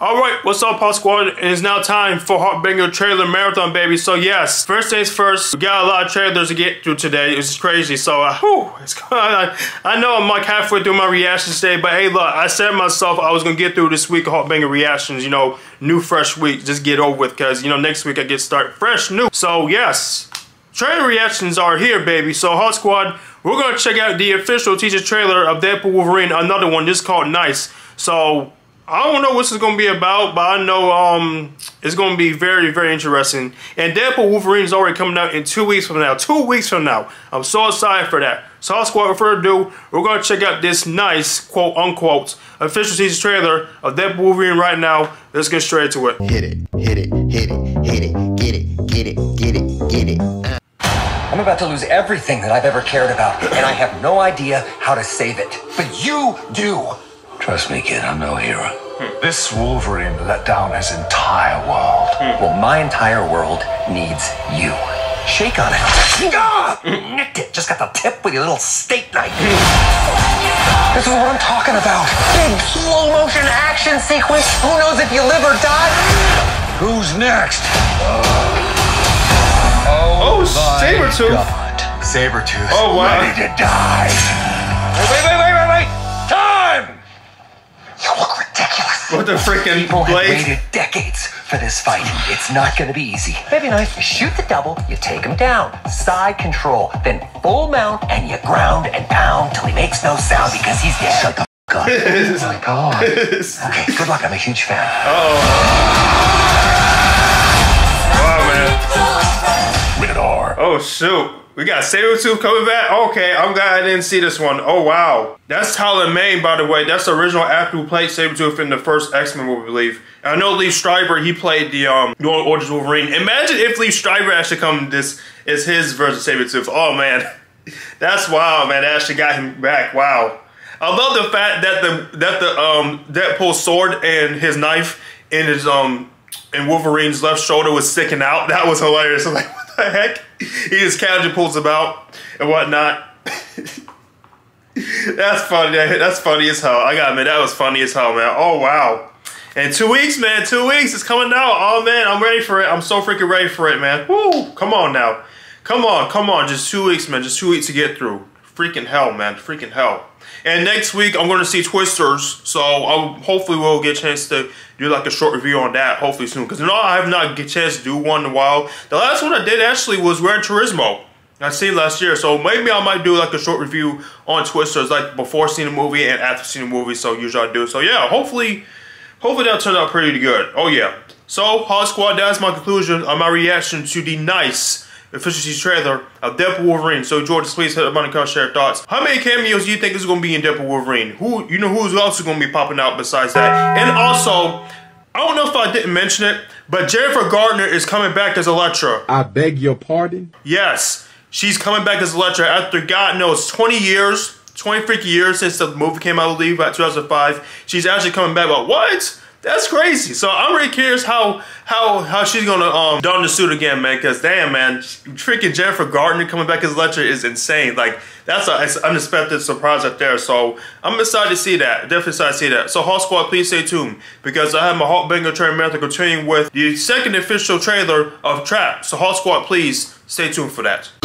Alright, what's up, HawkSquad? It's now time for Heartbanger Trailer Marathon, baby. So yes, first things first, we got a lot of trailers to get through today. It's crazy, so I know I'm like halfway through my reactions today, but hey, look, I said to myself I was gonna get through this week of Heartbanger reactions, you know, new, fresh week, just get over with, because, you know, next week I get started fresh, new. So yes, trailer reactions are here, baby. So HawkSquad, we're gonna check out the official teaser trailer of Deadpool Wolverine, another one, just called Nice. So I don't know what this is going to be about, but I know it's going to be very, very interesting. And Deadpool Wolverine is already coming out in 2 weeks from now. 2 weeks from now. I'm so excited for that. So HawkSquad, without further ado, we're going to check out this nice, quote-unquote, official teaser trailer of Deadpool Wolverine right now. Let's get straight to it. Hit it, hit it, hit it, hit it, get it, get it, get it, get it. I'm about to lose everything that I've ever cared about, and I have no idea how to save it. But you do. Trust me, kid, I'm no hero. This Wolverine let down his entire world. Well, my entire world needs you. Shake on it. Nicked it. Just got the tip with your little steak knife. This is what I'm talking about. Big slow motion action sequence. Who knows if you live or die? Who's next? Oh, Sabretooth. God. Sabretooth. Oh, wow. Ready to die. Wait. You look ridiculous. What the freaking people have waited decades for this fight. It's not going to be easy. Maybe nice. You shoot the double, you take him down. Side control, then full mount, and you ground and pound till he makes no sound because he's dead. Shut the f*** up. Oh my God. Okay, good luck. I'm a huge fan. Wow, man. Rated R. Oh, shoot. We got Sabretooth coming back? Okay, I'm glad I didn't see this one. Oh, wow. That's Tyler Mayne, by the way. That's the original actor who played Sabretooth in the first X-Men movie, I believe. And I know Liev Schreiber, he played the New Order's Wolverine. Imagine if Liev Schreiber actually come this is his version of Sabretooth. Oh, man. That's wild, man. They actually got him back. Wow. I love the fact that the Deadpool's sword and his knife in his and Wolverine's left shoulder was sticking out. That was hilarious. I'm like, what the heck? He just casually pulls him out and whatnot. That's funny. That's funny as hell. I gotta admit, that was funny as hell, man. Oh, wow. And 2 weeks, man. 2 weeks. It's coming out. Oh, man. I'm ready for it. I'm so freaking ready for it, man. Woo. Come on now. Come on. Come on. Just 2 weeks, man. Just 2 weeks to get through. Freaking hell, man. Freaking hell. And next week, I'm going to see Twisters, so hopefully we'll get a chance to do like a short review on that, hopefully soon. Because, you know, I have not get a chance to do one in a while. The last one I did, actually, was Rent Turismo. I seen last year, so maybe I might do like a short review on Twisters, like before seeing the movie and after seeing the movie, so usually I do. So, yeah, hopefully that turns out pretty good. Oh, yeah. So, HawkSquad, that's my conclusion on my reaction to the nice efficiency trailer of Deadpool Wolverine. So George, please hit up on the comment, share your thoughts. How many cameos do you think is going to be in Deadpool Wolverine? Who, you know, who's else is going to be popping out besides that? And also, I don't know if I didn't mention it, but Jennifer Garner is coming back as Elektra. I beg your pardon? Yes, she's coming back as Elektra after God knows 20 years, 20 freaking years since the movie came out, I believe, about 2005. She's actually coming back. But what? That's crazy. So I'm really curious how she's gonna don the suit again, man. Cause damn, man, freaking Jennifer Garner coming back as Lecter is insane. Like that's an unexpected surprise up there. So I'm excited to see that. Definitely excited to see that. So HawkSquad, please stay tuned because I have my Heartbanger Trailer Marathon continuing with the second official trailer of Trap. So HawkSquad, please stay tuned for that.